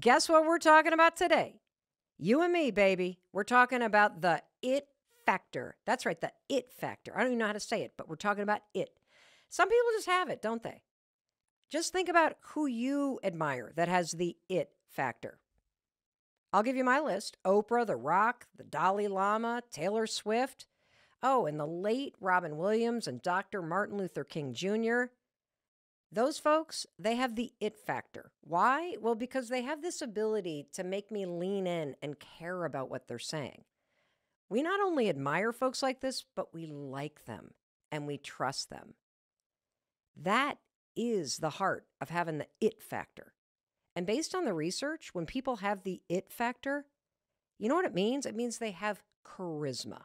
Guess what we're talking about today? You and me, baby. We're talking about the it factor. That's right, the it factor. I don't even know how to say it, but we're talking about it. Some people just have it, don't they? Just think about who you admire that has the it factor. I'll give you my list. Oprah, The Rock, the Dalai Lama, Taylor Swift. Oh, and the late Robin Williams and Dr. Martin Luther King Jr. Those folks, they have the it factor. Why? Well, because they have this ability to make me lean in and care about what they're saying. We not only admire folks like this, but we like them and we trust them. That is the heart of having the it factor. And based on the research, when people have the it factor, you know what it means? It means they have charisma.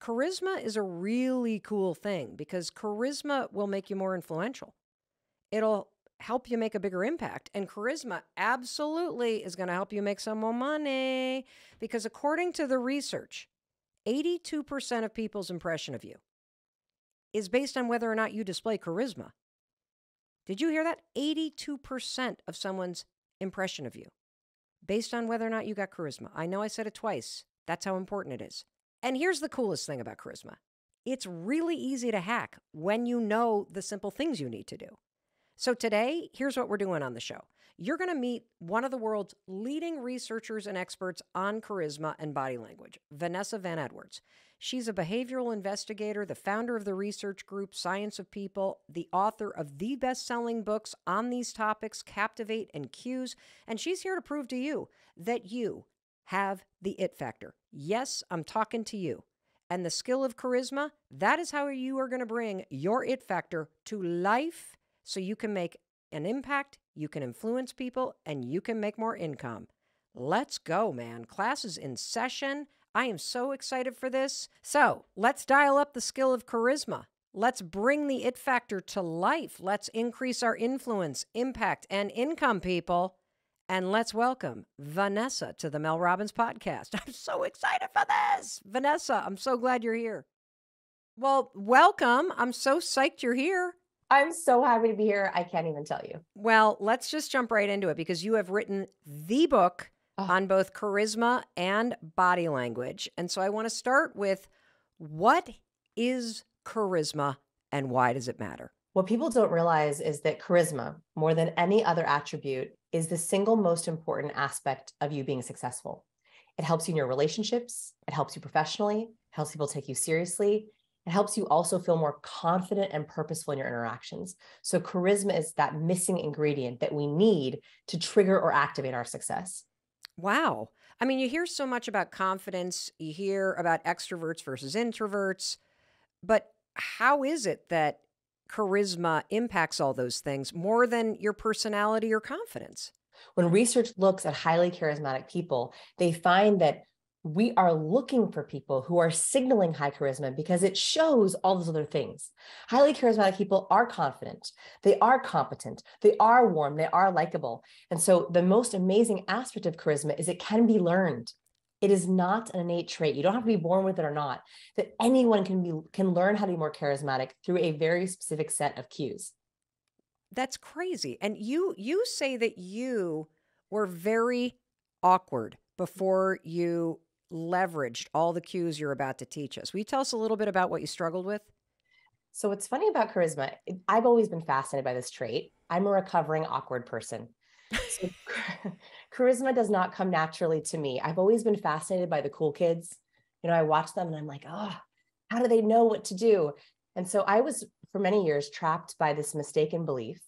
Charisma is a really cool thing because charisma will make you more influential. It'll help you make a bigger impact. And charisma absolutely is going to help you make some more money because according to the research, 82% of people's impression of you is based on whether or not you display charisma. Did you hear that? 82% of someone's impression of you based on whether or not you got charisma. I know I said it twice. That's how important it is. And here's the coolest thing about charisma. It's really easy to hack when you know the simple things you need to do. So today, here's what we're doing on the show. You're going to meet one of the world's leading researchers and experts on charisma and body language, Vanessa Van Edwards. She's a behavioral investigator, the founder of the research group Science of People, the author of the best-selling books on these topics, Captivate and Cues, and she's here to prove to you that you have the it factor. Yes, I'm talking to you. And the skill of charisma, that is how you are going to bring your it factor to life. So you can make an impact, you can influence people, and you can make more income. Let's go, man. Class is in session. I am so excited for this. So let's dial up the skill of charisma. Let's bring the it factor to life. Let's increase our influence, impact, and income, people. And let's welcome Vanessa to the Mel Robbins Podcast. I'm so excited for this. Vanessa, I'm so glad you're here. Well, welcome. I'm so psyched you're here. I'm so happy to be here. I can't even tell you. Well, let's just jump right into it because you have written the book on both charisma and body language. And so I want to start with, what is charisma and why does it matter? What people don't realize is that charisma, more than any other attribute, is the single most important aspect of you being successful. It helps you in your relationships. It helps you professionally. It helps people take you seriously. It helps you also feel more confident and purposeful in your interactions. So charisma is that missing ingredient that we need to trigger or activate our success. Wow. I mean, you hear so much about confidence, you hear about extroverts versus introverts, but how is it that charisma impacts all those things more than your personality or confidence? When research looks at highly charismatic people, they find that we are looking for people who are signaling high charisma because it shows all those other things. Highly charismatic people are confident. They are competent. They are warm. They are likable. And so the most amazing aspect of charisma is it can be learned. It is not an innate trait. You don't have to be born with it or not. That anyone can learn how to be more charismatic through a very specific set of cues. That's crazy. And you say that you were very awkward before you leveraged all the cues you're about to teach us. Will you tell us a little bit about what you struggled with? So what's funny about charisma, I've always been fascinated by this trait. I'm a recovering awkward person. So charisma does not come naturally to me. I've always been fascinated by the cool kids. You know, I watch them and I'm like, oh, how do they know what to do? And so I was, for many years, trapped by this mistaken belief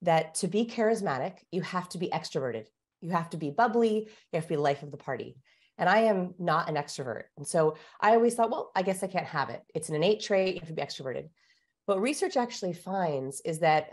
that to be charismatic, you have to be extroverted. You have to be bubbly. You have to be the life of the party. And I am not an extrovert. And so I always thought, well, I guess I can't have it. It's an innate trait. You have to be extroverted. But research actually finds is that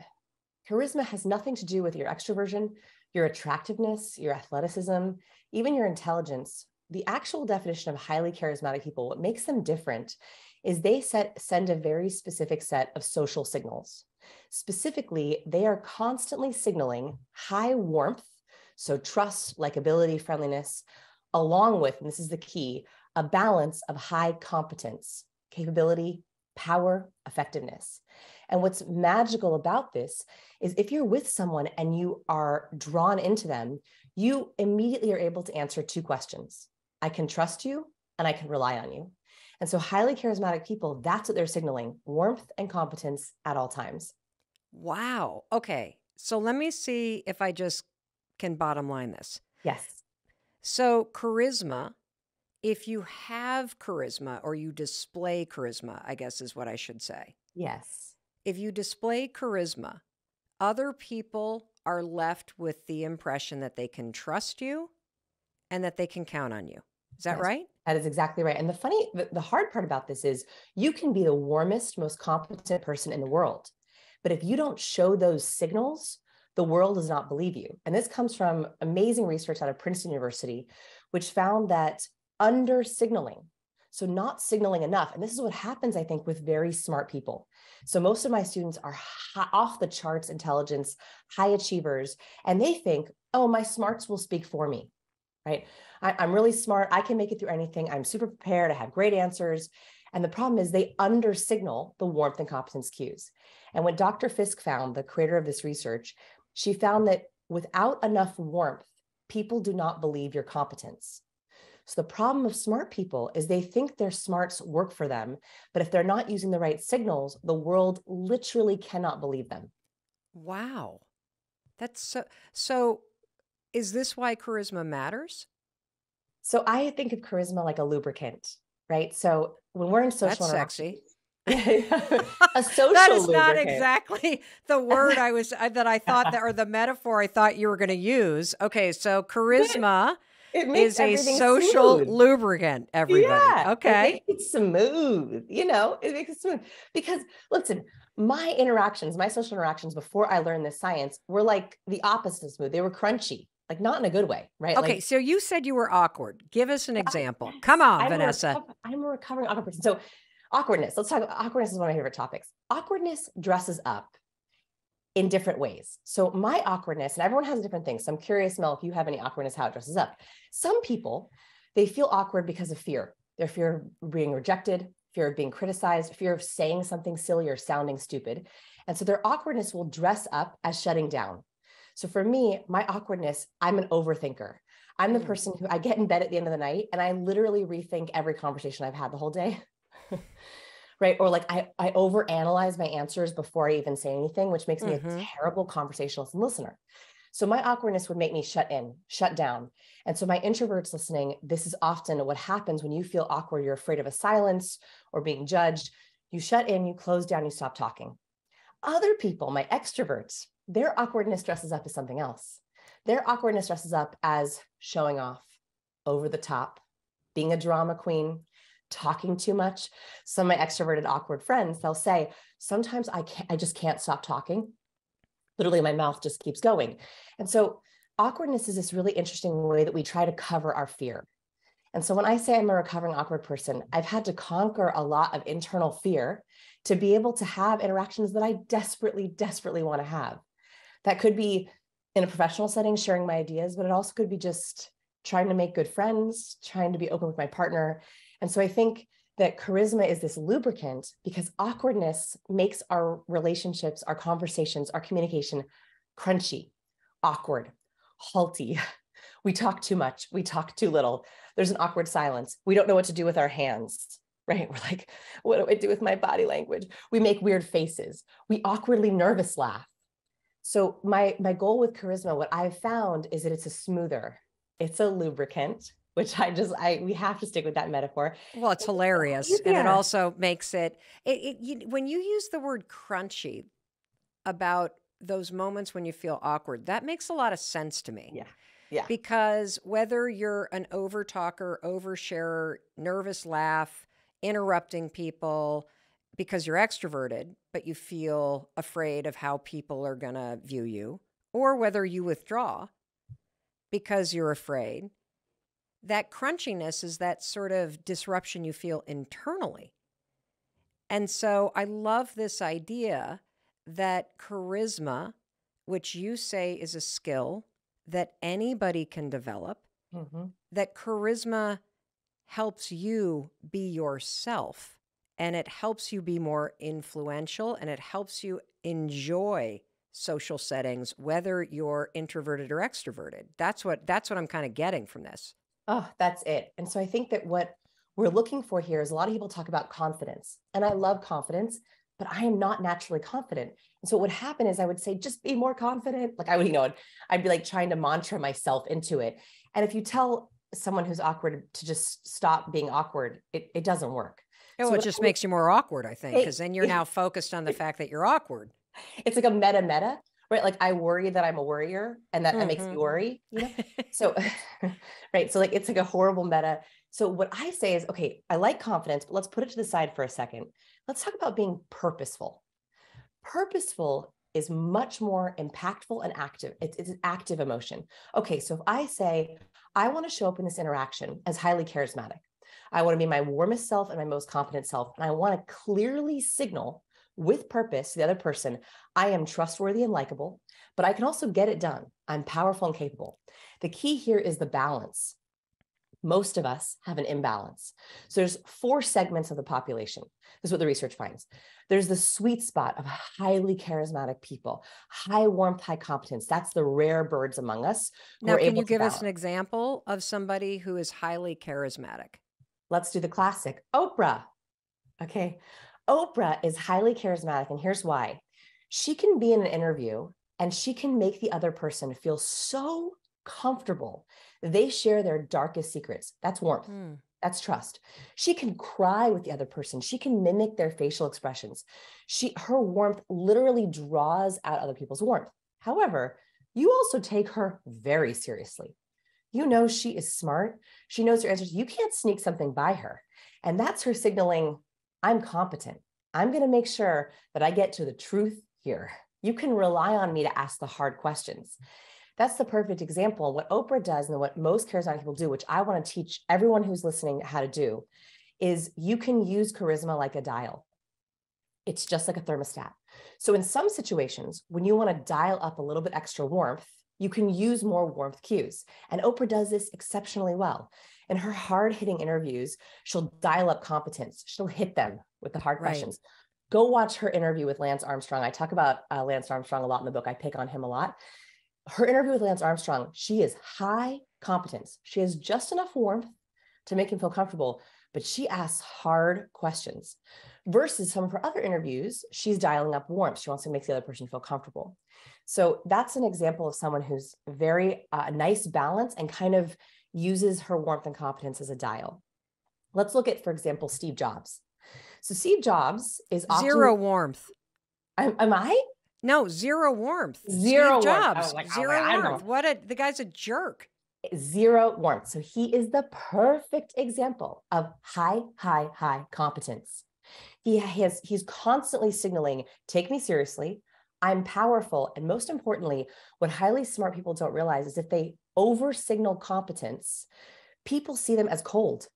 charisma has nothing to do with your extroversion, your attractiveness, your athleticism, even your intelligence. The actual definition of highly charismatic people, what makes them different is they send a very specific set of social signals. Specifically, they are constantly signaling high warmth, so trust, likability, friendliness, along with, and this is the key, a balance of high competence, capability, power, effectiveness. And what's magical about this is if you're with someone and you are drawn into them, you immediately are able to answer two questions. I can trust you and I can rely on you. And so highly charismatic people, that's what they're signaling, warmth and competence at all times. Wow. Okay. So let me see if I just can bottom line this. Yes. So charisma, if you have charisma or you display charisma, I guess is what I should say. Yes. If you display charisma, other people are left with the impression that they can trust you and that they can count on you. Is that right? That is exactly right. And the hard part about this is you can be the warmest, most competent person in the world. But if you don't show those signals, the world does not believe you. And this comes from amazing research out of Princeton University, which found that under signaling, so not signaling enough. And this is what happens, I think, with very smart people. So most of my students are off the charts intelligence, high achievers, and they think, oh, my smarts will speak for me, right? I'm really smart. I can make it through anything. I'm super prepared. I have great answers. And the problem is they undersignal the warmth and competence cues. And what Dr. Fisk found, the creator of this research, she found that without enough warmth, people do not believe your competence. So the problem of smart people is they think their smarts work for them, but if they're not using the right signals, the world literally cannot believe them. Wow. That's so is this why charisma matters? So I think of charisma like a lubricant, right? So when we're in social interaction, that's sexy. A social that is lubricant. Not exactly the word the metaphor I thought you were going to use. Okay, so charisma is a social lubricant, everybody. Yeah, okay. It makes it smooth, it makes it smooth. Because listen, my social interactions before I learned this science were like the opposite of smooth. They were crunchy, like not in a good way, right? Okay. So you said you were awkward. Give us an example. Come on, Vanessa. I'm a recovering awkward person. So awkwardness, let's talk about awkwardness is one of my favorite topics. Awkwardness dresses up in different ways. So my awkwardness, and everyone has different things. So I'm curious, Mel, if you have any awkwardness, how it dresses up. Some people, they feel awkward because of fear. Their fear of being rejected, fear of being criticized, fear of saying something silly or sounding stupid. And so their awkwardness will dress up as shutting down. So for me, my awkwardness, I'm an overthinker. I'm the person who I get in bed at the end of the night and I literally rethink every conversation I've had the whole day. Right? Or like I overanalyze my answers before I even say anything, which makes me a terrible conversationalist and listener. So my awkwardness would make me shut down. And so my introverts listening, this is often what happens when you feel awkward, you're afraid of a silence or being judged. You shut in, you close down, you stop talking. Other people, my extroverts, their awkwardness dresses up as something else. Their awkwardness dresses up as showing off, over the top, being a drama queen, talking too much. Some of my extroverted awkward friends, they'll say, sometimes I just can't stop talking. Literally, my mouth just keeps going. And so awkwardness is this really interesting way that we try to cover our fear. And so when I say I'm a recovering awkward person, I've had to conquer a lot of internal fear to be able to have interactions that I desperately, desperately want to have. That could be in a professional setting, sharing my ideas, but it also could be just trying to make good friends, trying to be open with my partner. And so I think that charisma is this lubricant because awkwardness makes our relationships, our conversations, our communication crunchy, awkward, halty. We talk too much. We talk too little. There's an awkward silence. We don't know what to do with our hands, right? We're like, what do I do with my body language? We make weird faces. We awkwardly nervous laugh. So my goal with charisma, what I've found is that it's a smoother, it's a lubricant, which we have to stick with that metaphor. Well, it's hilarious. Yeah. And it also makes when you use the word crunchy about those moments when you feel awkward, that makes a lot of sense to me. Yeah. Yeah. Because whether you're an over-talker, oversharer, nervous laugh, interrupting people because you're extroverted, but you feel afraid of how people are going to view you, or whether you withdraw because you're afraid, that crunchiness is that sort of disruption you feel internally. And so I love this idea that charisma, which you say is a skill that anybody can develop, that charisma helps you be yourself and it helps you be more influential, and it helps you enjoy social settings, whether you're introverted or extroverted. That's what I'm kind of getting from this. Oh, that's it. And so I think that what we're looking for here is, a lot of people talk about confidence, and I love confidence, but I am not naturally confident. And so what would happen is I would say, just be more confident. Like I would, I'd be like trying to mantra myself into it. And if you tell someone who's awkward to just stop being awkward, it doesn't work. Oh, so it just makes you more awkward, I think, because then you're now focused on the fact that you're awkward. It's like a meta, right? Like I worry that I'm a worrier, and that makes me worry, you know? So, right. So like, it's like a horrible meta. So what I say is, okay, I like confidence, but let's put it to the side for a second. Let's talk about being purposeful. Purposeful is much more impactful and active. It's an active emotion. Okay. So if I say, I want to show up in this interaction as highly charismatic, I want to be my warmest self and my most confident self, and I want to clearly signal with purpose to the other person, I am trustworthy and likable, but I can also get it done. I'm powerful and capable. The key here is the balance. Most of us have an imbalance. So there's 4 segments of the population. This is what the research finds. There's the sweet spot of highly charismatic people, high warmth, high competence. That's the rare birds among us. Now, can you give us an example of somebody who is highly charismatic? Let's do the classic, Oprah. Okay. Oprah is highly charismatic, and here's why. She can be in an interview and she can make the other person feel so comfortable. They share their darkest secrets. That's warmth. That's trust. She can cry with the other person. She can mimic their facial expressions. Her warmth literally draws out other people's warmth. However, you also take her very seriously. You know, she is smart. She knows her answers. You can't sneak something by her. And that's her signaling, I'm competent. I'm going to make sure that I get to the truth here. You can rely on me to ask the hard questions. That's the perfect example of what Oprah does, and what most charismatic people do, which I want to teach everyone who's listening how to do, is you can use charisma like a dial. It's just like a thermostat. So in some situations, when you want to dial up a little bit extra warmth, you can use more warmth cues. And Oprah does this exceptionally well. In her hard-hitting interviews, she'll dial up competence. She'll hit them with the hard questions. Go watch her interview with Lance Armstrong. I talk about Lance Armstrong a lot in the book. I pick on him a lot. Her interview with Lance Armstrong, she is high competence. She has just enough warmth to make him feel comfortable, but she asks hard questions. Versus some of her other interviews, she's dialing up warmth. She wants to make the other person feel comfortable. So that's an example of someone who's very nice balance and kind of uses her warmth and competence as a dial. Let's look at, for example, Steve Jobs. So Steve Jobs is often— Zero warmth. Am I? No, zero warmth. Zero Steve Jobs. Warmth. Like, zero warmth. What the guy's a jerk. Zero warmth. So he is the perfect example of high competence. He's constantly signaling, take me seriously. I'm powerful. And most importantly, what highly smart people don't realize is if they over-signal competence, people see them as cold,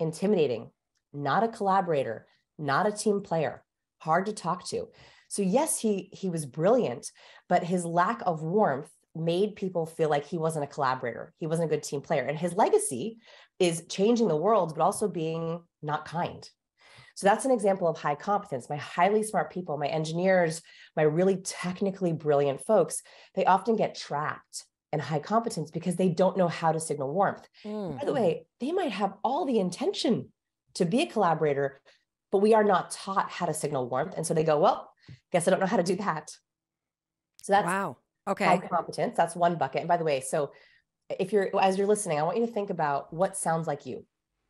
intimidating, not a collaborator, not a team player, hard to talk to. So yes, he was brilliant, but his lack of warmth made people feel like he wasn't a collaborator. He wasn't a good team player. And his legacy is changing the world, but also being not kind. So that's an example of high competence. My highly smart people, my engineers, my really technically brilliant folks, they often get trapped in high competence because they don't know how to signal warmth. By the way, they might have all the intention to be a collaborator, but we are not taught how to signal warmth. And so they go, well, guess I don't know how to do that. So that's high competence. That's one bucket. And by the way, so if as you're listening, I want you to think about what sounds like you,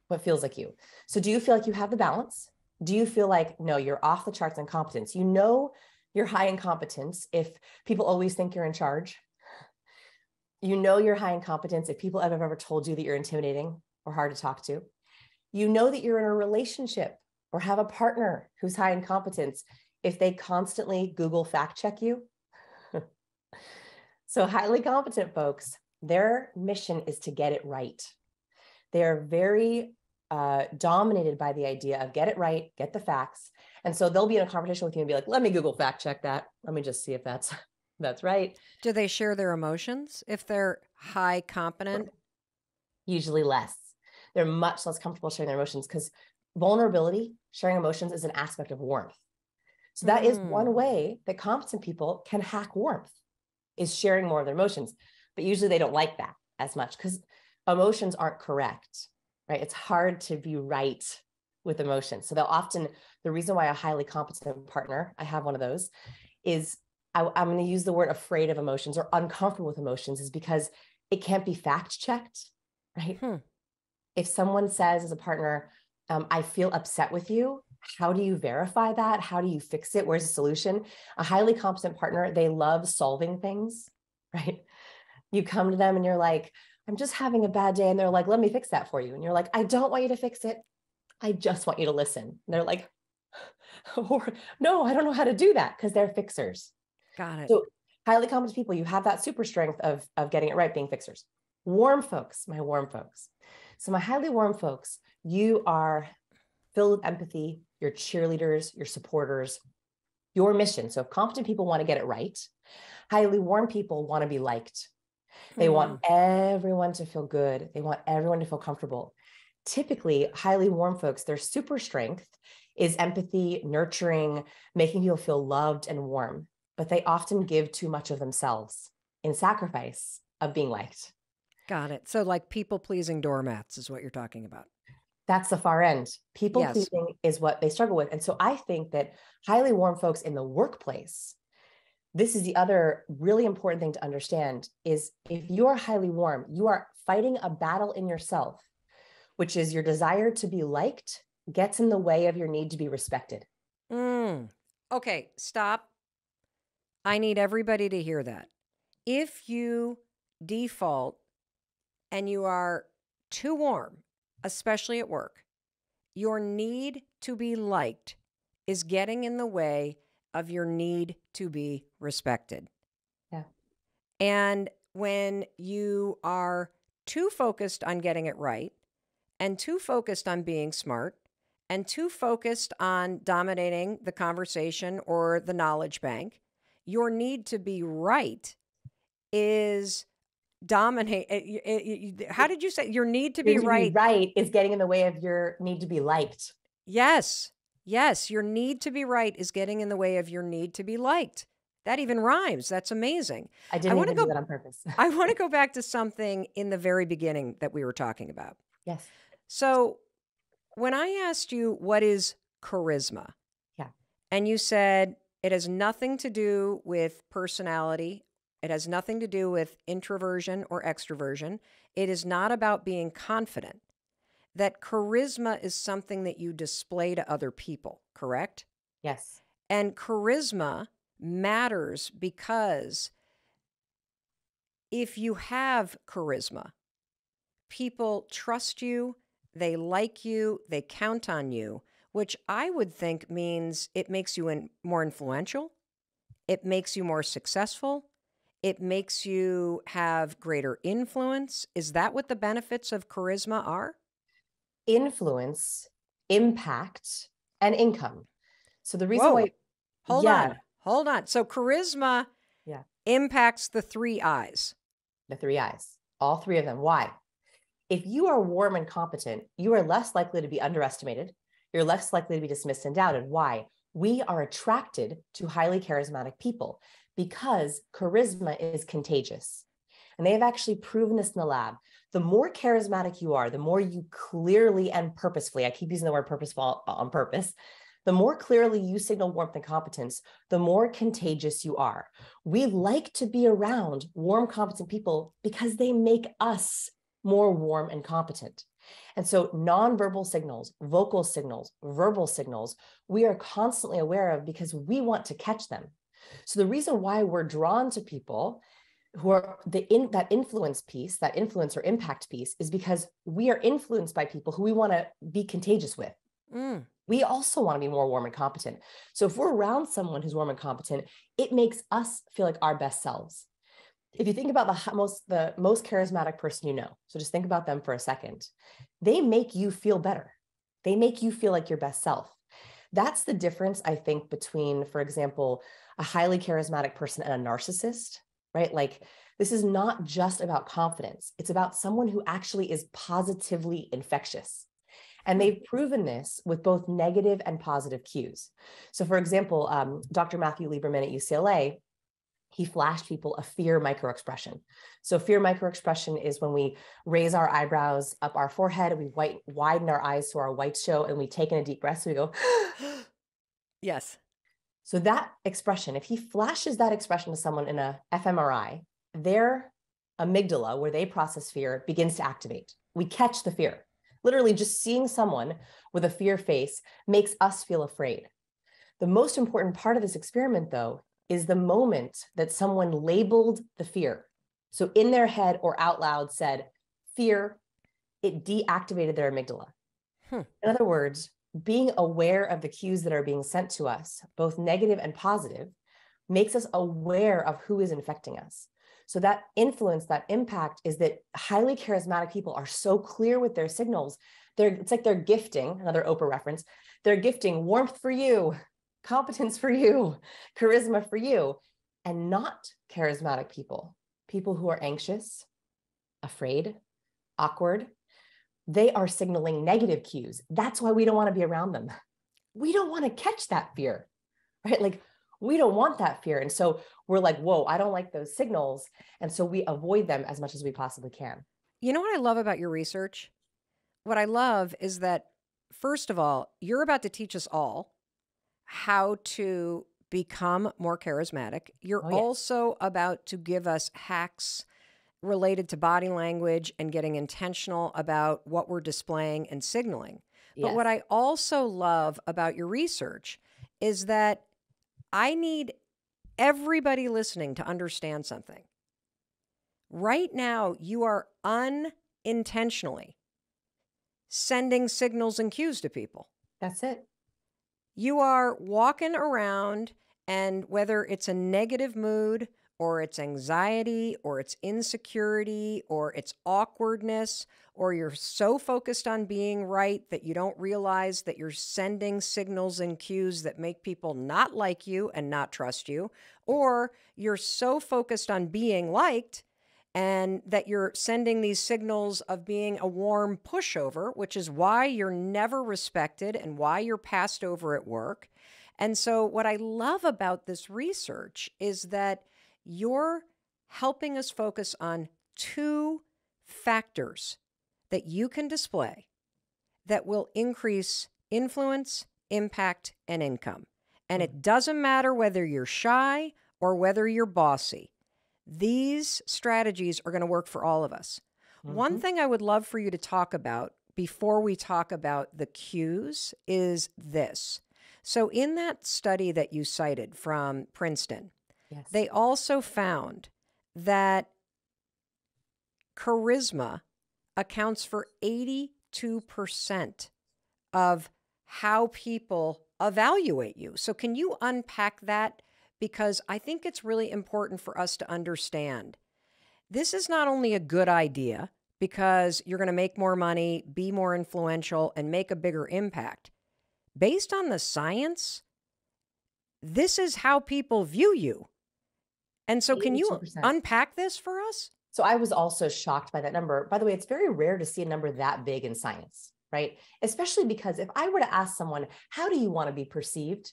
what feels like you. So do you feel like you have the balance? Do you feel like, no, you're off the charts in competence? You know, you're high in competence if people always think you're in charge. You know, you're high in competence if people have ever told you that you're intimidating or hard to talk to. You know that you're in a relationship or have a partner who's high in competence if they constantly Google fact check you. So highly competent folks, their mission is to get it right. They are very dominated by the idea of get it right, get the facts. And so they'll be in a conversation with you and be like, let me Google fact check that. Let me just see if that's right. Do they share their emotions if they're high competent? Usually less. They're much less comfortable sharing their emotions because vulnerability sharing emotions is an aspect of warmth. So that is one way that competent people can hack warmth, is sharing more of their emotions. But usually they don't like that as much because emotions aren't correct, right? It's hard to be right with emotions. So they'll often, the reason why a highly competent partner, I have one of those, is I'm going to use the word afraid of emotions or uncomfortable with emotions, is because it can't be fact checked, right? If someone says as a partner, I feel upset with you, how do you verify that? How do you fix it? Where's the solution? A highly competent partner, they love solving things, right? You come to them and you're like, I'm just having a bad day. And they're like, let me fix that for you. And you're like, I don't want you to fix it. I just want you to listen. And they're like, no, I don't know how to do that, because they're fixers. Got it. So highly competent people, you have that super strength of getting it right, being fixers. Warm folks, my warm folks. So my highly warm folks, you are filled with empathy, your cheerleaders, your supporters, your mission. So if competent people want to get it right, highly warm people want to be liked. They want everyone to feel good. They want everyone to feel comfortable. Typically, highly warm folks, their super strength is empathy, nurturing, making people feel loved and warm, but they often give too much of themselves in sacrifice of being liked. Got it. So like people-pleasing doormats is what you're talking about. That's the far end. People-pleasing is what they struggle with. And so I think that highly warm folks in the workplace, this is the other really important thing to understand, is if you're highly warm, you are fighting a battle in yourself, which is your desire to be liked gets in the way of your need to be respected. Okay, stop. I need everybody to hear that. If you default and you are too warm, especially at work, your need to be liked is getting in the way of your need to be respected. Yeah. And when you are too focused on getting it right, and too focused on being smart, and too focused on dominating the conversation or the knowledge bank, your need to be right is how did you say your need to be right? Right is getting in the way of your need to be liked. Yes. Yes. Your need to be right is getting in the way of your need to be liked. That even rhymes. That's amazing. I didn't even do that on purpose. I want to go back to something in the very beginning that we were talking about. Yes. So when I asked you, what is charisma? Yeah. And you said it has nothing to do with personality. It has nothing to do with introversion or extroversion. It is not about being confident. That charisma is something that you display to other people, correct? Yes. And charisma matters because if you have charisma, people trust you, they like you, they count on you, which I would think means it makes you more influential, it makes you more successful, it makes you have greater influence. Is that what the benefits of charisma are? Influence, impact, and income. So the reason why... Hold on. So charisma impacts the three I's. The three I's. All three of them. Why? If you are warm and competent, you are less likely to be underestimated. You're less likely to be dismissed and doubted. Why? We are attracted to highly charismatic people, because charisma is contagious. And they have actually proven this in the lab. The more charismatic you are, the more you clearly and purposefully, I keep using the word purposeful on purpose, the more clearly you signal warmth and competence, the more contagious you are. We like to be around warm, competent people because they make us more warm and competent. And so nonverbal signals, vocal signals, verbal signals, we are constantly aware of because we want to catch them. So the reason why we're drawn to people who are that influence piece, that influence or impact piece, is because we are influenced by people who we want to be contagious with. We also want to be more warm and competent. So if we're around someone who's warm and competent, it makes us feel like our best selves. If you think about the most charismatic person you know, so just think about them for a second, they make you feel better. They make you feel like your best self. That's the difference, I think, between, for example, a highly charismatic person and a narcissist, right? Like, this is not just about confidence. It's about someone who actually is positively infectious. And they've proven this with both negative and positive cues. So for example, Dr. Matthew Lieberman at UCLA, he flashed people a fear microexpression. So fear microexpression is when we raise our eyebrows up our forehead, we widen our eyes so our whites show, and we take in a deep breath. So we go, yes. So that expression, if he flashes that expression to someone in a fMRI, their amygdala, where they process fear, begins to activate. We catch the fear. Literally just seeing someone with a fear face makes us feel afraid. The most important part of this experiment, though, is the moment that someone labeled the fear. So in their head or out loud said, fear, it deactivated their amygdala. In other words, being aware of the cues that are being sent to us, both negative and positive, makes us aware of who is infecting us. So that influence, that impact is that highly charismatic people are so clear with their signals. It's like they're gifting, another Oprah reference, they're gifting warmth for you, competence for you, charisma for you, and not charismatic people, people who are anxious, afraid, awkward, they are signaling negative cues. That's why we don't want to be around them. We don't want to catch that fear, right? Like we don't want that fear. And so we're like, whoa, I don't like those signals. And so we avoid them as much as we possibly can. You know what I love about your research? What I love is that, first of all, you're about to teach us all how to become more charismatic. You're also about to give us hacks related to body language and getting intentional about what we're displaying and signaling. Yes. But what I also love about your research is that I need everybody listening to understand something. Right now, you are unintentionally sending signals and cues to people. That's it. You are walking around, and whether it's a negative mood or it's anxiety or it's insecurity or it's awkwardness, or you're so focused on being right that you don't realize that you're sending signals and cues that make people not like you and not trust you, or you're so focused on being liked and that you're sending these signals of being a warm pushover, which is why you're never respected and why you're passed over at work. And so what I love about this research is that you're helping us focus on two factors that you can display that will increase influence, impact, and income. And it doesn't matter whether you're shy or whether you're bossy. These strategies are going to work for all of us. Mm-hmm. One thing I would love for you to talk about before we talk about the cues is this. So in that study that you cited from Princeton, yes, they also found that charisma accounts for 82% of how people evaluate you. So can you unpack that? Because I think it's really important for us to understand this is not only a good idea because you're going to make more money, be more influential, and make a bigger impact. Based on the science, this is how people view you. And so can you unpack this for us? So I was also shocked by that number. By the way, it's very rare to see a number that big in science, right? Especially because if I were to ask someone, how do you want to be perceived?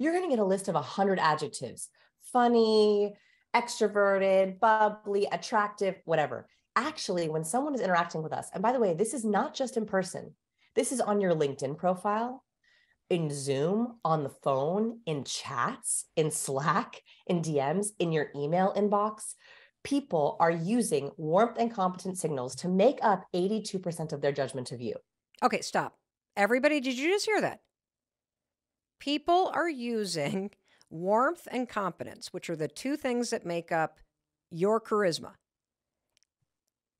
You're going to get a list of 100 adjectives: funny, extroverted, bubbly, attractive, whatever. Actually, when someone is interacting with us, and by the way, this is not just in person. This is on your LinkedIn profile, in Zoom, on the phone, in chats, in Slack, in DMs, in your email inbox. People are using warmth and competence signals to make up 82% of their judgment of you. Okay, stop. Everybody, did you just hear that? People are using warmth and competence, which are the two things that make up your charisma.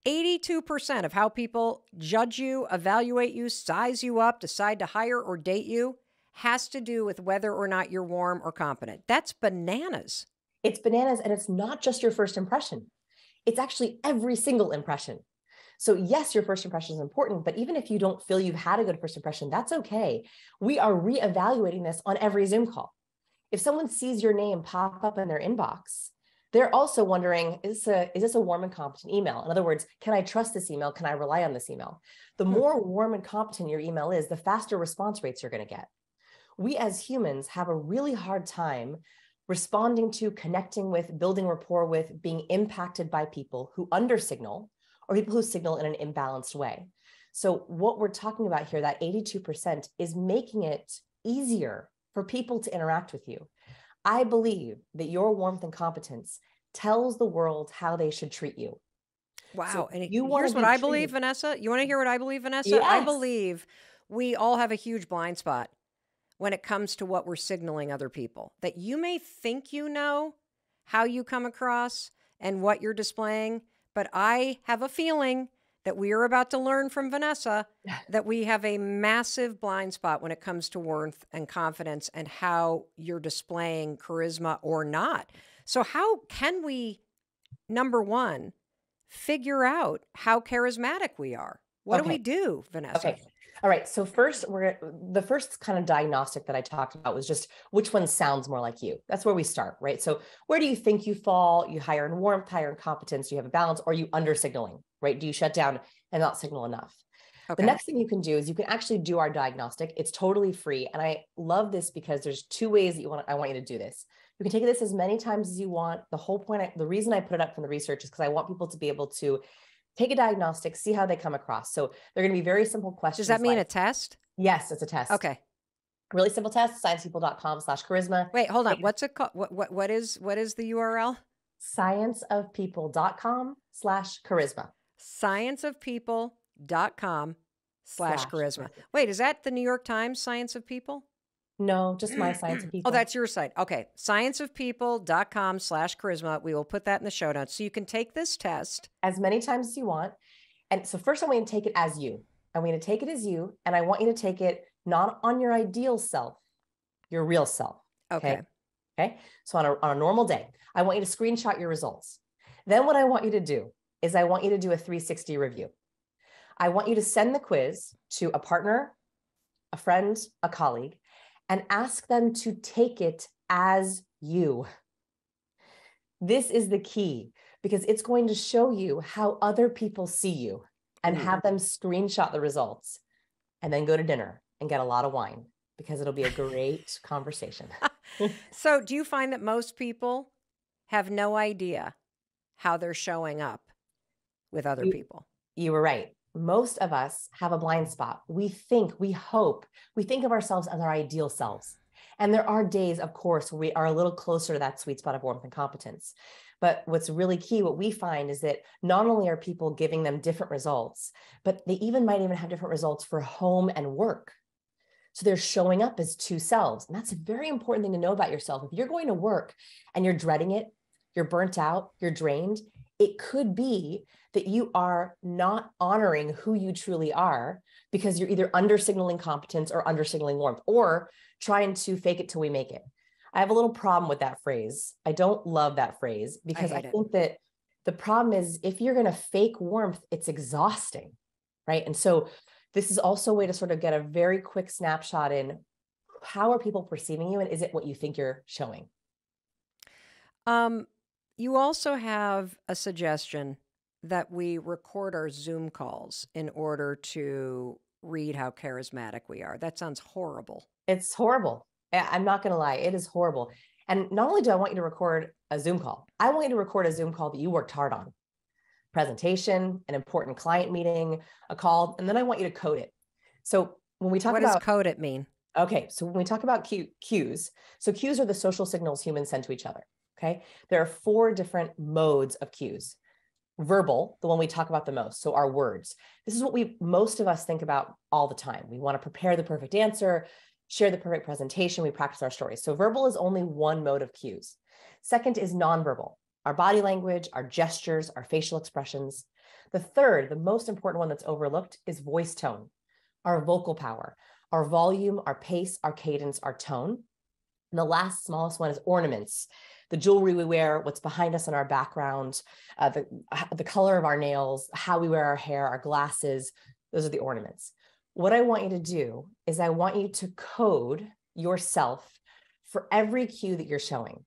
82% of how people judge you, evaluate you, size you up, decide to hire or date you has to do with whether or not you're warm or competent. That's bananas. It's bananas, and it's not just your first impression. It's actually every single impression. So yes, your first impression is important, but even if you don't feel you've had a good first impression, that's okay. We are reevaluating this on every Zoom call. If someone sees your name pop up in their inbox, They're also wondering, is this a warm and competent email? In other words, can I trust this email? Can I rely on this email? The more warm and competent your email is, the faster response rates you're going to get. We as humans have a really hard time responding to, connecting with, building rapport with, being impacted by people who undersignal or people who signal in an imbalanced way. So what we're talking about here, that 82%, is making it easier for people to interact with you. I believe that your warmth and competence tells the world how they should treat you. Wow. So and here's what I believe, Vanessa. You want to hear what I believe, Vanessa? Yes. I believe we all have a huge blind spot when it comes to what we're signaling other people. That you may think you know how you come across and what you're displaying, but I have a feeling that we are about to learn from Vanessa that we have a massive blind spot when it comes to warmth and confidence and how you're displaying charisma or not. So how can we, number one, figure out how charismatic we are? What do we do, Vanessa? Okay. All right. So first, the first kind of diagnostic that I talked about was just which one sounds more like you. That's where we start, right? So where do you think you fall? You higher in warmth, higher in competence, do you have a balance, or are you under signaling, right? Do you shut down and not signal enough? Okay. The next thing you can do is you can actually do our diagnostic. It's totally free. And I love this because there's two ways that I want you to do this. You can take this as many times as you want. The whole point, the reason I put it up from the research is because I want people to be able to take a diagnostic, see how they come across. So they're going to be very simple questions. Does that mean a test? Yes, it's a test. Okay. Really simple test, scienceofpeople.com/charisma. Wait, hold on. What's it called? What is the URL? Scienceofpeople.com/charisma. Scienceofpeople.com/charisma. Wait, is that the New York Times Science of People? No, just my Science of People. Oh, that's your site. Okay. Scienceofpeople.com/charisma. We will put that in the show notes. So you can take this test as many times as you want. And so first I'm going to take it as you. I'm going to take it as you. And I want you to take it not on your ideal self, your real self. Okay. Okay. So on a normal day, I want you to screenshot your results. Then what I want you to do is I want you to do a 360 review. I want you to send the quiz to a partner, a friend, a colleague, and ask them to take it as you. This is the key, because it's going to show you how other people see you, and have them screenshot the results and then go to dinner and get a lot of wine, because it'll be a great conversation. So do you find that most people have no idea how they're showing up with other people? You were right. Most of us have a blind spot. We think, we hope, we think of ourselves as our ideal selves. And there are days, of course, where we are a little closer to that sweet spot of warmth and competence. But what's really key, what we find is that not only are people giving them different results, but they might even have different results for home and work. So they're showing up as two selves. And that's a very important thing to know about yourself. If you're going to work and you're dreading it, you're burnt out, you're drained, it could be that you are not honoring who you truly are, because you're either under signaling competence or under signaling warmth, or trying to fake it till we make it. I have a little problem with that phrase. I don't love that phrase, because I think that the problem is if you're going to fake warmth, it's exhausting, right? And so this is also a way to sort of get a very quick snapshot in how are people perceiving you, and is it what you think you're showing? You also have a suggestion that we record our Zoom calls in order to read how charismatic we are. That sounds horrible. It's horrible. I'm not going to lie. It is horrible. And not only do I want you to record a Zoom call, I want you to record a Zoom call that you worked hard on. Presentation, an important client meeting, a call, and then I want you to code it. So when we talk about— What does code it mean? Okay. So when we talk about cues, so cues are the social signals humans send to each other. Okay. There are four different modes of cues. Verbal, the one we talk about the most. So our words. This is what most of us think about all the time. We want to prepare the perfect answer, share the perfect presentation. We practice our stories. So verbal is only one mode of cues. Second is nonverbal, our body language, our gestures, our facial expressions. The third, the most important one that's overlooked, is voice tone, our vocal power, our volume, our pace, our cadence, our tone. And the last, smallest one is ornaments. The jewelry we wear, what's behind us in our background, the color of our nails, how we wear our hair, our glasses, those are the ornaments. What I want you to do is I want you to code yourself for every cue that you're showing.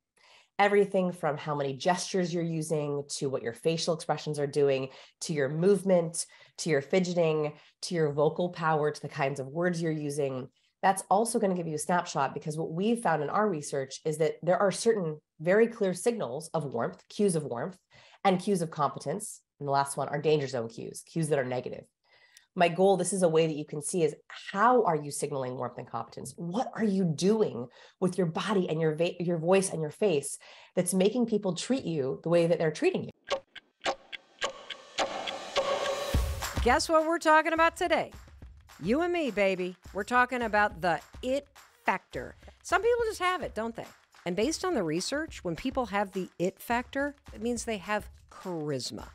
everything from how many gestures you're using, to what your facial expressions are doing, to your movement, to your fidgeting, to your vocal power, to the kinds of words you're using. That's also going to give you a snapshot, because what we've found in our research is that there are certain very clear signals of warmth, cues of warmth, and cues of competence. And the last one are danger zone cues, cues that are negative. My goal, this is a way that you can see, is how are you signaling warmth and competence? What are you doing with your body and your voice and your face that's making people treat you the way that they're treating you? Guess what we're talking about today? You and me, baby. We're talking about the it factor. Some people just have it, don't they? And based on the research, when people have the it factor, it means they have charisma.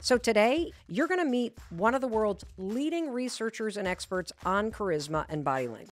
So today, you're going to meet one of the world's leading researchers and experts on charisma and body language.